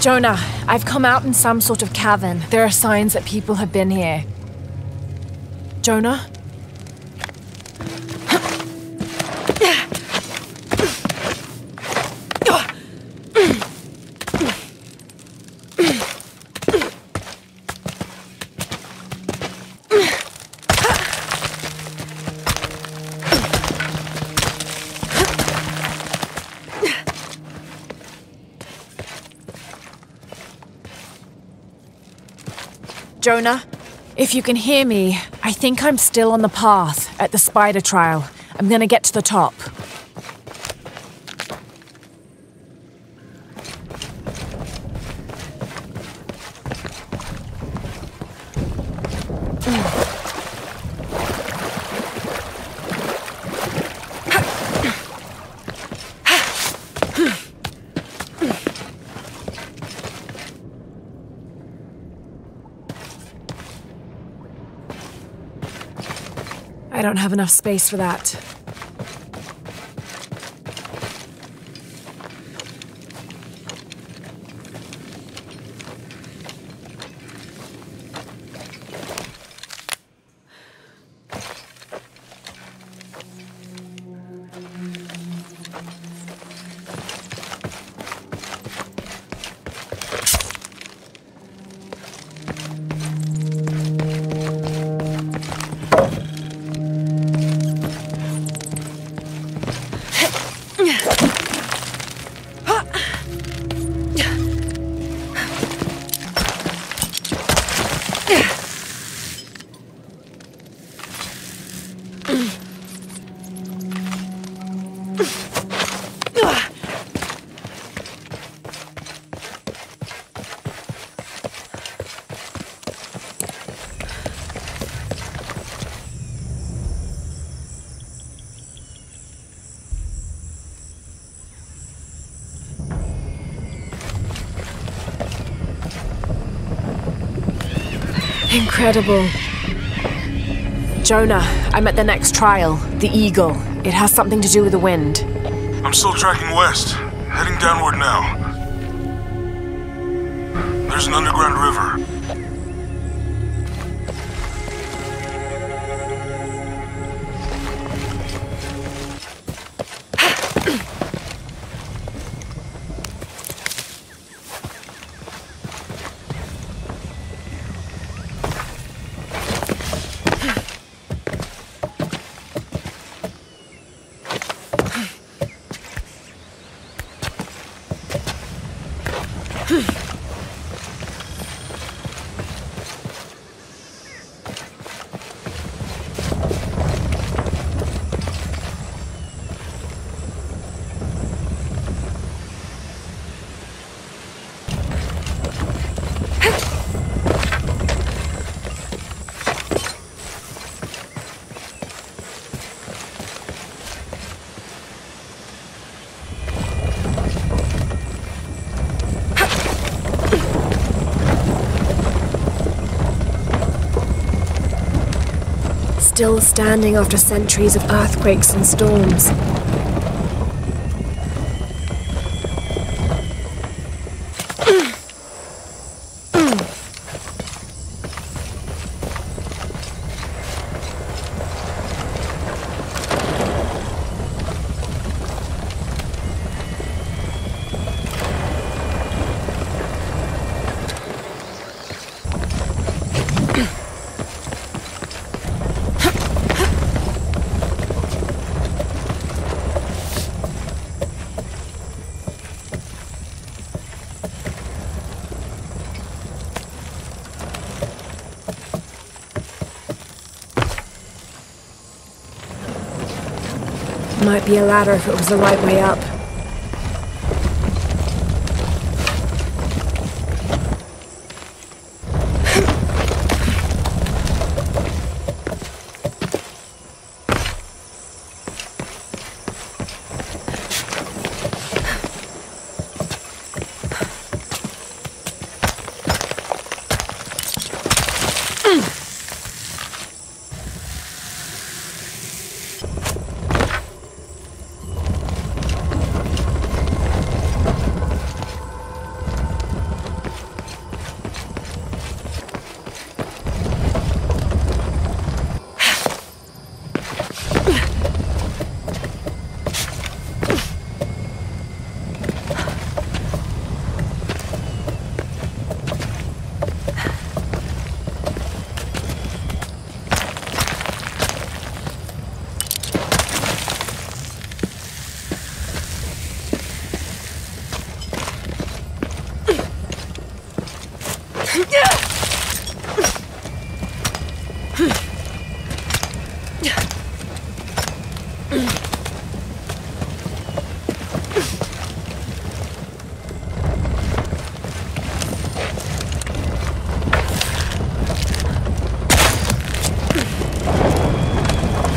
Jonah, I've come out in some sort of cavern. There are signs that people have been here. Jonah? Jonah, if you can hear me, I think I'm still on the path at the spider trial. I'm gonna get to the top. I don't have enough space for that. Incredible. Jonah, I'm at the next trial, the Eagle. It has something to do with the wind. I'm still tracking west, heading downward now. There's an underground river. still standing after centuries of earthquakes and storms. Might be a ladder if it was the right way up.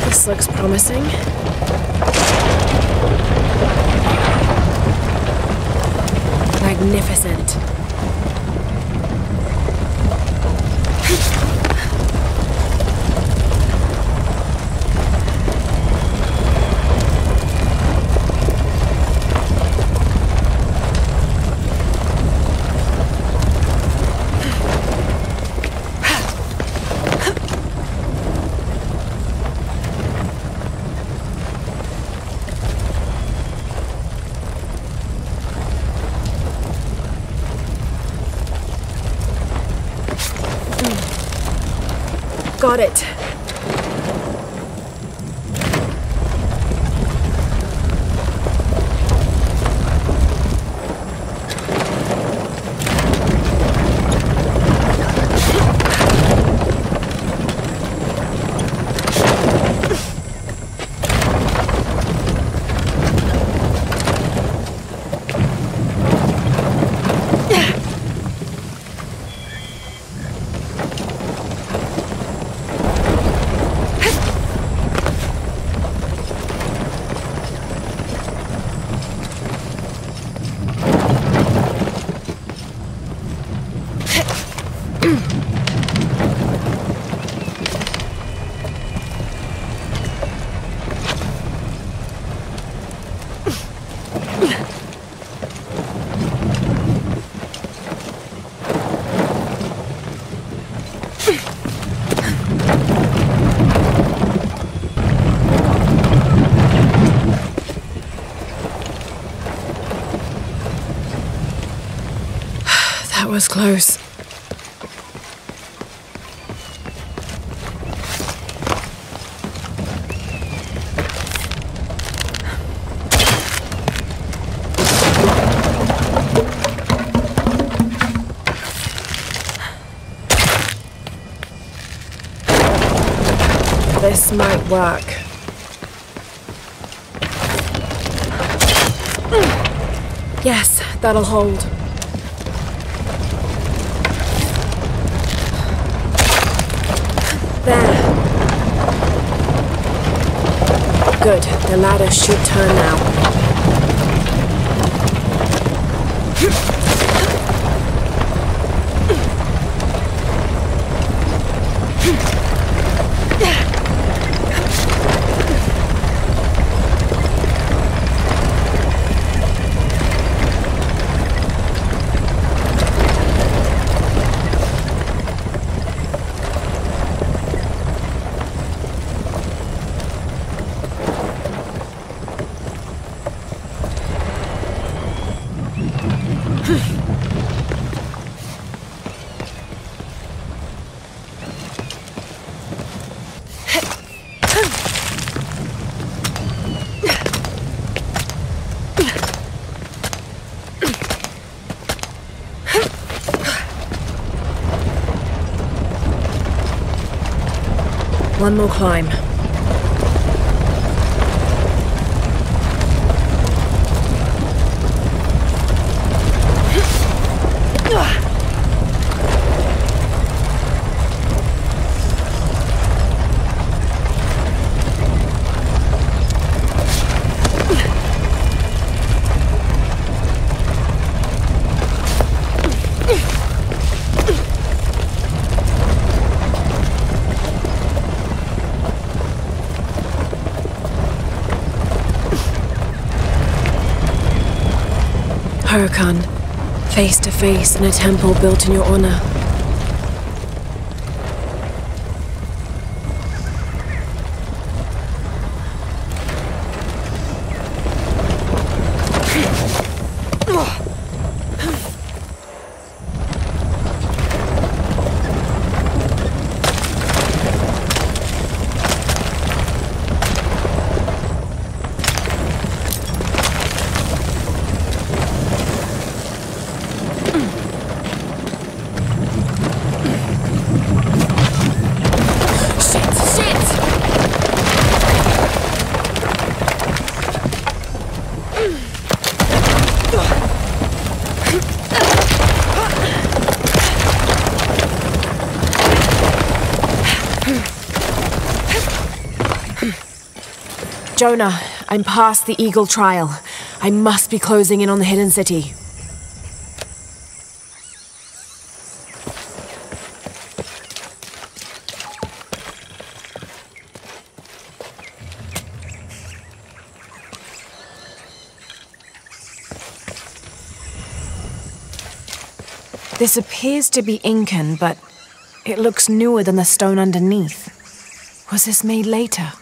This looks promising. Magnificent. Got it. That was close. This might work. Yes, that'll hold. There. Good. The ladder should turn now. One more climb. Hurakan, face to face in a temple built in your honor. Jonah, I'm past the Eagle Trial. I must be closing in on the hidden city. This appears to be Incan, but it looks newer than the stone underneath. Was this made later?